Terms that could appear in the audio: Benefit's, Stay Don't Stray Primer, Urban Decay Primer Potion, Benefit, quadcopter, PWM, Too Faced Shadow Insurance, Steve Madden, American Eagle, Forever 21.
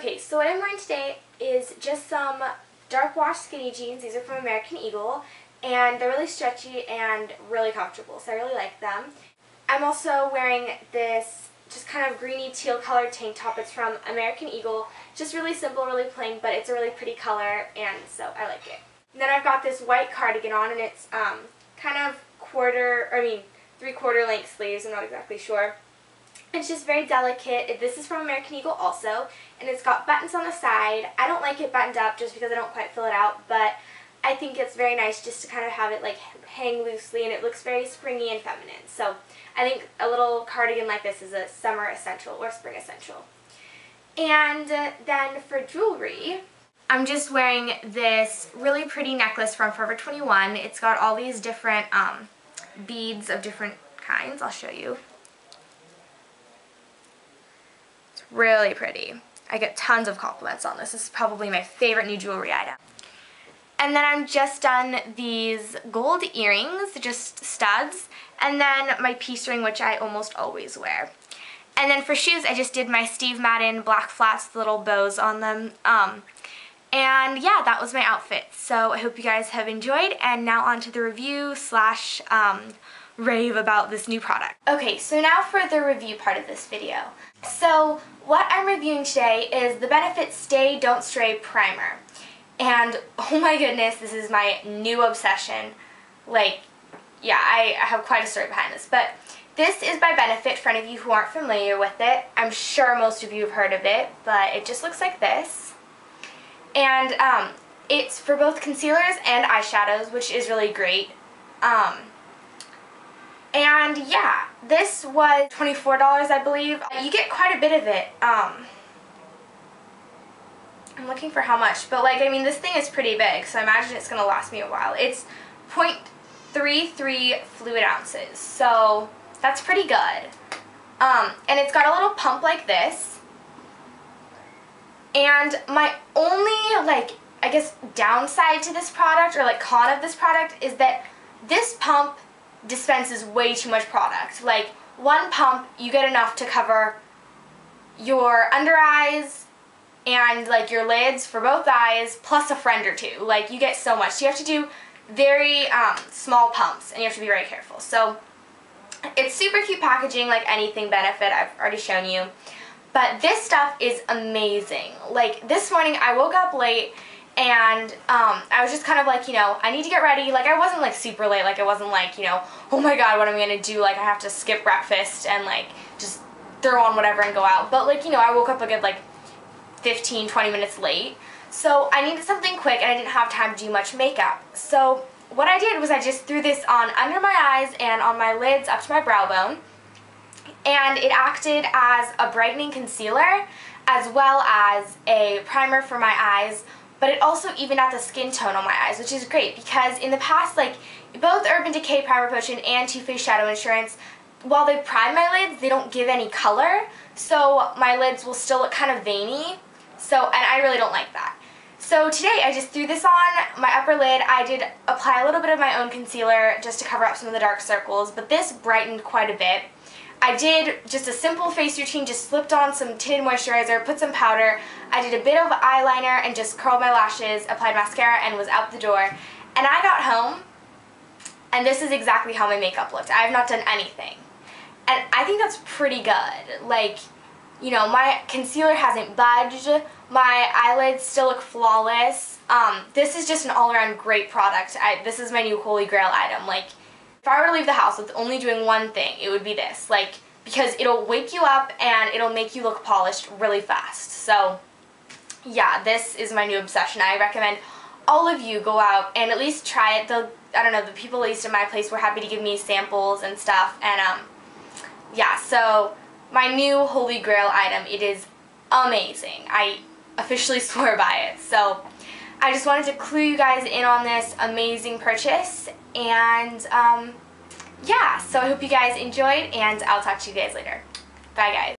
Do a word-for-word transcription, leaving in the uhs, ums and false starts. Okay, so what I'm wearing today is just some dark wash skinny jeans. These are from American Eagle, and they're really stretchy and really comfortable, so I really like them. I'm also wearing this just kind of greeny teal colored tank top. It's from American Eagle. Just really simple, really plain, but it's a really pretty color, and so I like it. And then I've got this white cardigan on, and it's um, kind of quarter, I mean three-quarter length sleeves, I'm not exactly sure. It's just very delicate. This is from American Eagle also, and it's got buttons on the side. I don't like it buttoned up just because I don't quite fill it out, but I think it's very nice just to kind of have it like hang loosely, and it looks very springy and feminine. So I think a little cardigan like this is a summer essential or spring essential. And then for jewelry, I'm just wearing this really pretty necklace from Forever twenty-one. It's got all these different um, beads of different kinds. I'll show you. It's really pretty. I get tons of compliments on this. This is probably my favorite new jewelry item. And then I'm just done these gold earrings, just studs, and then my peace ring, which I almost always wear. And then for shoes, I just did my Steve Madden black flats, the little bows on them. Um, and yeah, that was my outfit. So I hope you guys have enjoyed, and now on to the review slash um, rave about this new product. Okay, so now for the review part of this video. So what I'm reviewing today is the Benefit's Stay Don't Stray Primer. And oh my goodness, this is my new obsession. Like, yeah, I, I have quite a story behind this. But this is by Benefit, for any of you who aren't familiar with it. I'm sure most of you have heard of it, but it just looks like this. And um, it's for both concealers and eyeshadows, which is really great. Um, and yeah, this was twenty-four dollars, I believe. You get quite a bit of it. Um, I'm looking for how much, but like, I mean, this thing is pretty big, so I imagine it's going to last me a while. It's zero point three three fluid ounces, so that's pretty good. Um, and it's got a little pump like this. And my only, like, I guess downside to this product, or like con of this product, is that this pump dispenses way too much product. Like, one pump, you get enough to cover your under eyes, and like your lids for both eyes, plus a friend or two. Like, you get so much. So you have to do very um, small pumps, and you have to be very careful. So it's super cute packaging, like anything Benefit, I've already shown you. But this stuff is amazing. Like, this morning I woke up late, and um, I was just kind of like, you know, I need to get ready. Like, I wasn't like super late. Like, I wasn't like, you know, oh my god, what am I going to do? Like, I have to skip breakfast and like just throw on whatever and go out. But like, you know, I woke up a good like fifteen, twenty minutes late, so I needed something quick, and I didn't have time to do much makeup. So what I did was I just threw this on under my eyes and on my lids up to my brow bone, and it acted as a brightening concealer as well as a primer for my eyes, but it also evened out the skin tone on my eyes, which is great, because in the past, like, both Urban Decay Primer Potion and Too Faced Shadow Insurance, while they prime my lids, they don't give any color, so my lids will still look kind of veiny. So, and I really don't like that. So today I just threw this on my upper lid. I did apply a little bit of my own concealer just to cover up some of the dark circles, but this brightened quite a bit. I did just a simple face routine, just slipped on some tinted moisturizer, put some powder. I did a bit of eyeliner and just curled my lashes, applied mascara, and was out the door. And I got home, and this is exactly how my makeup looked. I have not done anything. And I think that's pretty good. Like, you know, my concealer hasn't budged, my eyelids still look flawless. Um, this is just an all-around great product. I, this is my new holy grail item. Like, if I were to leave the house with only doing one thing, it would be this. Like, because it'll wake you up and it'll make you look polished really fast. So, yeah, this is my new obsession. I recommend all of you go out and at least try it. The, I don't know, the people at least in my place were happy to give me samples and stuff, and um, yeah, so my new holy grail item, it is amazing. I officially swore by it. So I just wanted to clue you guys in on this amazing purchase, and um, yeah, so I hope you guys enjoyed, and I'll talk to you guys later. Bye guys.